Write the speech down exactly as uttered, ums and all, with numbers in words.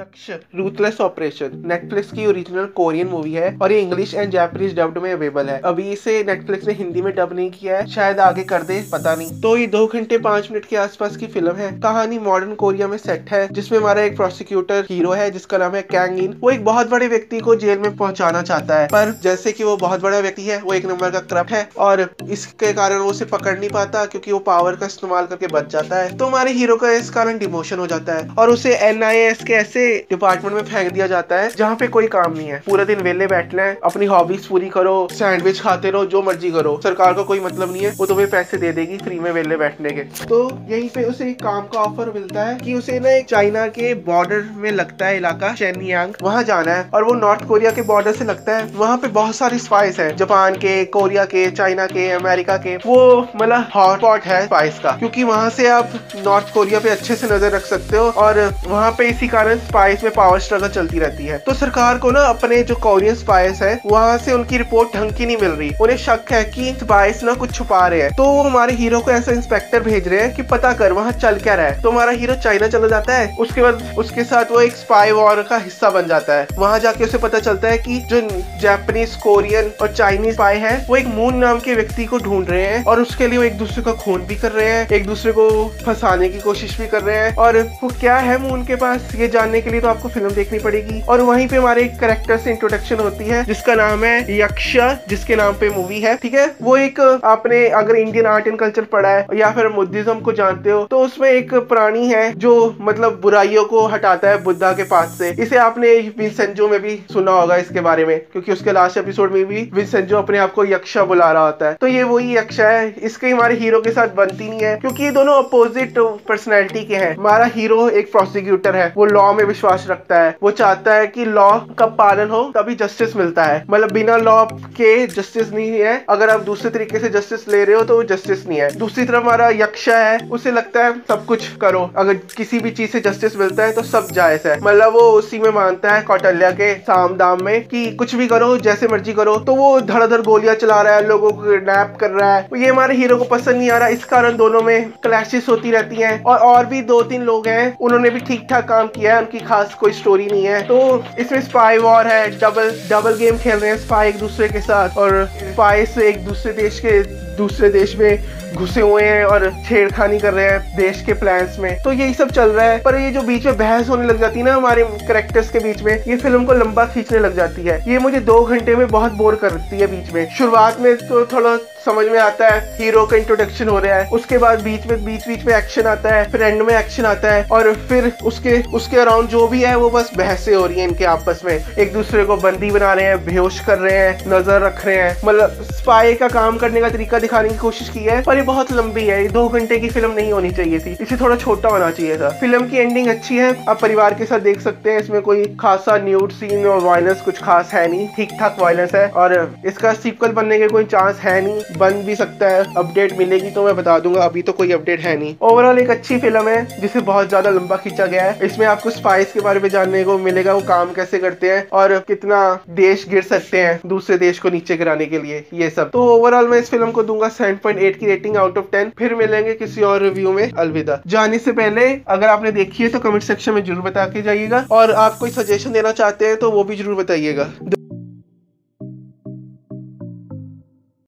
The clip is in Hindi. यक्ष रूथलेस ऑपरेशन नेटफ्लिक्स की ओरिजिनल कोरियन मूवी है और ये इंग्लिश एंड जापानीज डब्ड में अवेलेबल है। अभी इसे नेटफ्लिक्स ने हिंदी में डब नहीं किया है, शायद आगे कर दे, पता नहीं। तो ये दो घंटे पांच मिनट के आसपास की फिल्म है। कहानी मॉडर्न कोरिया में सेट है जिसमें हमारा एक प्रोसिक्यूटर हीरो है जिसका नाम है कैंग इन। वो एक बहुत बड़े व्यक्ति को जेल में पहुंचाना चाहता है, पर जैसे कि वो बहुत बड़ा व्यक्ति है, वो एक नंबर का करप्ट है और इसके कारण वो उसे पकड़ नहीं पाता क्योंकि वो पावर का इस्तेमाल करके बच जाता है। तो हमारे हीरो का इस कारण डिमोशन हो जाता है और उसे एन आई एस के ऐसे डिपार्टमेंट में फेंक दिया जाता है जहाँ पे कोई काम नहीं है, पूरा दिन वेले बैठना है, अपनी हॉबीज पूरी करो, सैंडविच खाते रहो, जो मर्जी करो, सरकार का कोई मतलब नहीं है, वो तुम्हें पैसे दे देगी फ्री में वेले बैठने के। तो यहीं पे उसे एक काम का ऑफर मिलता है कि उसे ना एक चाइना के बॉर्डर में लगता है इलाका शेनयांग, वहाँ जाना है और वो नॉर्थ कोरिया के बॉर्डर से लगता है। वहाँ पे बहुत सारे स्पाइस है, जापान के, कोरिया के, चाइना के, अमेरिका के, वो मतलब हॉटस्पॉट है स्पाइस का, क्योंकि वहाँ से आप नॉर्थ कोरिया पे अच्छे से नजर रख सकते हो और वहाँ पे इसी कारण स्पाइस में पावर स्ट्रगल चलती रहती है। तो सरकार को ना अपने जो कोरियन स्पाइस है वहाँ से उनकी रिपोर्ट ढंग की नहीं मिल रही, उन्हें शक है कि स्पाइस ना कुछ छुपा रहे हैं। तो वो हमारे हीरो को ऐसा इंस्पेक्टर भेज रहे हैं कि पता कर वहाँ चल क्या रहा है। तो हमारा हीरो चाइना चला जाता है, उसके बाद उसके साथ वो एक स्पाई वॉर का हिस्सा बन जाता है। वहाँ जाके उसे पता चलता है कि जो जापानीज, कोरियन और चाइनीज स्पाई है वो एक मून नाम के व्यक्ति को ढूंढ रहे हैं और उसके लिए वो एक दूसरे का खून भी कर रहे हैं, एक दूसरे को फंसाने की कोशिश भी कर रहे हैं। और वो क्या है मून के पास, ये जानने के लिए तो आपको फिल्म देखनी पड़ेगी। और वहीं पे हमारे एक कैरेक्टर से इंट्रोडक्शन होती है जिसका नाम है यक्षा, जिसके नाम पे मूवी है, ठीक है। वो एक, आपने अगर इंडियन आर्ट एंड कल्चर पढ़ा है या फिर बुद्धिज्म को जानते हो तो उसमें एक प्राणी है जो मतलब बुराइयों को हटाता है बुद्धा के पास से। इसे आपने विंसेंजो में भी सुना होगा इसके बारे में, क्योंकि उसके लास्ट एपिसोड में भी विंसेंजो अपने आप को यक्षा बुला रहा होता है। तो ये वही यक्षा है, इसके हमारे हीरो के साथ बनती नहीं है क्योंकि ये दोनों अपोजिट पर्सनैलिटी के हैं। हमारा हीरो एक प्रोसिक्यूटर है, वो लॉ में विश्वास रखता है, वो चाहता है कि लॉ का पालन हो तभी जस्टिस मिलता है, मतलब बिना लॉ के जस्टिस नहीं है, अगर आप दूसरे तरीके से जस्टिस ले रहे हो तो वो जस्टिस नहीं है। दूसरी तरफ हमारा यक्षा है, उसे लगता है सब कुछ करो, अगर किसी भी चीज से जस्टिस मिलता है तो सब जायज है, मतलब वो उसी में मानता है कौटिल्य के सामदाम में कि कुछ भी करो, जैसे मर्जी करो। तो वो धड़ाधड़ गोलियां चला रहा है, लोगों को किडनैप कर रहा है, ये हमारे हीरो को पसंद नहीं आ रहा, इस कारण दोनों में क्लैशेस होती रहती है। और, और भी दो तीन लोग हैं, उन्होंने भी ठीक ठाक काम किया है, उनकी खास कोई स्टोरी नहीं है। तो इसमें स्पाई वॉर है, डबल डबल गेम खेल रहे हैं स्पाई एक दूसरे के साथ, और स्पाई से एक दूसरे देश के दूसरे देश में घुसे हुए हैं और छेड़खानी कर रहे हैं देश के प्लान्स में। तो यही सब चल रहा है, पर ये जो बीच में बहस होने लग जाती है ना हमारे कैरेक्टर्स के बीच में, ये फिल्म को लंबा खींचने लग जाती है। ये मुझे दो घंटे में बहुत बोर करती है। बीच में शुरुआत में तो थोड़ा समझ में आता है, हीरो का इंट्रोडक्शन हो रहा है, उसके बाद बीच में बीच बीच में एक्शन आता है, फिर एंड में एक्शन आता है, और फिर उसके उसके अराउंड जो भी है वो बस बहसें हो रही है इनके आपस में, एक दूसरे को बंदी बना रहे हैं, बेहोश कर रहे हैं, नजर रख रहे हैं, मतलब स्पाई का काम करने का तरीका दिखाने की कोशिश की है। पर ये बहुत लंबी है, ये दो घंटे की फिल्म नहीं होनी चाहिए थी, इसे थोड़ा छोटा होना चाहिए था। फिल्म की एंडिंग अच्छी है, आप परिवार के साथ देख सकते हैं, इसमें कोई खासा न्यूड सीन और वायलेंस कुछ खास है नहीं, ठीक ठाक वायलेंस है, और इसका सीक्वल बनने के कोई चांस है नहीं, बन भी सकता है, अपडेट मिलेगी तो मैं बता दूंगा, अभी तो कोई अपडेट है नहीं। ओवरऑल एक अच्छी फिल्म है जिसे बहुत ज्यादा लंबा खींचा गया है। इसमें आपको स्पाइस के बारे में जानने को मिलेगा, वो काम कैसे करते हैं और कितना देश गिर सकते हैं दूसरे देश को नीचे गिराने के लिए, ये सब। तो ओवरऑल मैं इस फिल्म को दूंगा सात पॉइंट आठ की रेटिंग आउट ऑफ टेन। फिर मिलेंगे किसी और रिव्यू में, अलविदा। जाने से पहले अगर आपने देखी है तो कमेंट सेक्शन में जरूर बता के जाइएगा, और आप कोई सजेशन देना चाहते हैं तो वो भी जरूर बताइएगा।